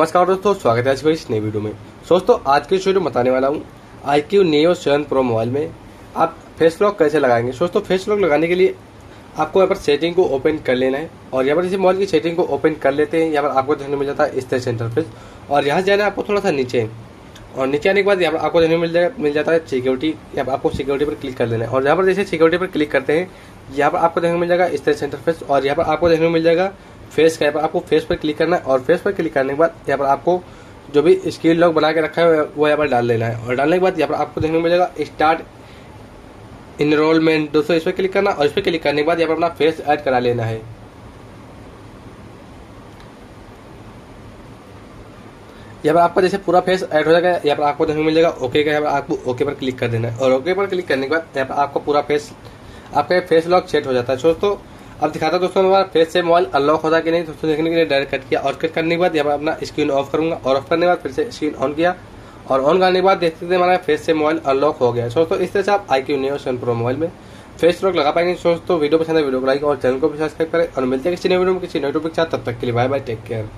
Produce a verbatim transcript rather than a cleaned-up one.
नमस्कार दोस्तों, स्वागत है आज के इस नई वीडियो में। दोस्तों आज के वीडियो में बताने वाला हूँ iQOO Neo seven Pro mobile में आप फेस लॉक कैसे लगाएंगे। दोस्तों फेस लॉक लगाने के लिए आपको यहाँ पर सेटिंग को ओपन कर लेना है और यहाँ पर इसी मोबाइल की सेटिंग को ओपन कर लेते हैं। यहाँ पर आपको देखने मिल जाता है इस तरह से इंटरफेस और यहाँ से जाना है आपको थोड़ा सा नीचे और नीचे आने के बाद यहाँ पर आपको देखने मिल जाएगा मिल जाता है सिक्योरिटी। यहाँ पर आपको सिक्योरिटी पर क्लिक कर लेना है और यहाँ पर जैसे सिक्योरिटी पर क्लिक करते हैं यहाँ पर आपको देखने मिल जाएगा इस तरह से इंटरफेस और यहाँ पर आपको देखने मिल जाएगा फेस का। यहाँ पर आपको फेस पर क्लिक करना है और फेस पर क्लिक करने के बाद यहाँ पर आपको जो भी स्क्रीन लॉक बना के रखा है वो यहाँ पर डाल लेना है और डालने के बाद यहाँ पर आपको देखने को मिलेगा स्टार्ट इनरोलमेंट। दोस्तों इस पर क्लिक करना और इस पर क्लिक करने के बाद यहाँ पर अपना फेस ऐड करा लेना है। यहाँ पर आपका जैसे पूरा फेस ऐड हो जाएगा यहाँ पर आपको देखने को मिलेगा ओके का। यहाँ पर आपको ओके पर क्लिक कर देना है और ओके पर क्लिक करने के बाद यहाँ पर आपका पूरा फेस आपका फेस लॉक सेट हो जाता है। दोस्तों अब दिखाता हूँ दोस्तों हमारा फेस से मोबाइल अनलॉक होता है कि नहीं। दोस्तों देखने के लिए डायरेक्ट कट किया और कट करने के बाद यहाँ पर अपना स्क्रीन ऑफ करूंगा और ऑफ करने के बाद फिर से स्क्रीन ऑन किया और ऑन करने के बाद देखते थे हमारा फेस से मोबाइल अनलॉक हो गया। दोस्तों इस तरह से आप iQOO Neo seven Pro mobile में फेस लॉक लगा पाएंगे। दोस्तों वीडियो पसंद है वीडियो को लाइक और चैनल को भी सब्सक्राइब करें और मिलते हैं किसी नए वीडियो में किसी नए टॉपिक के साथ। तब तक के लिए बाय बाय, टेक केयर।